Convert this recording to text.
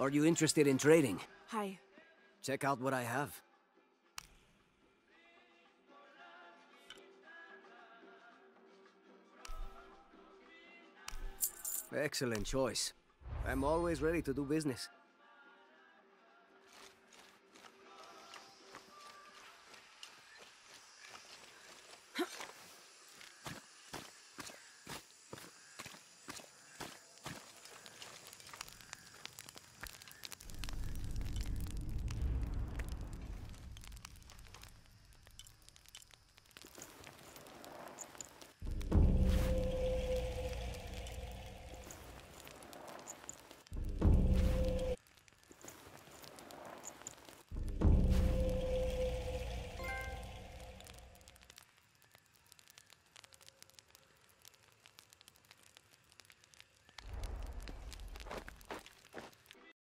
Are you interested in trading? Hi. Check out what I have. Excellent choice. I'm always ready to do business.